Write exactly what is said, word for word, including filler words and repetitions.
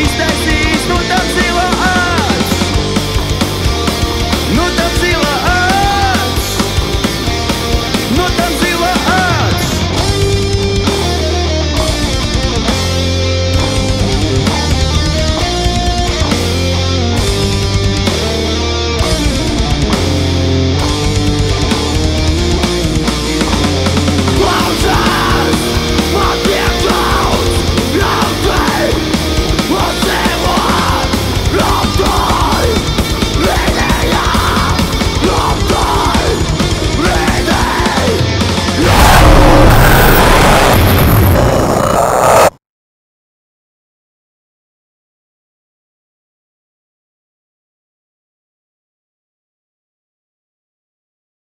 Is that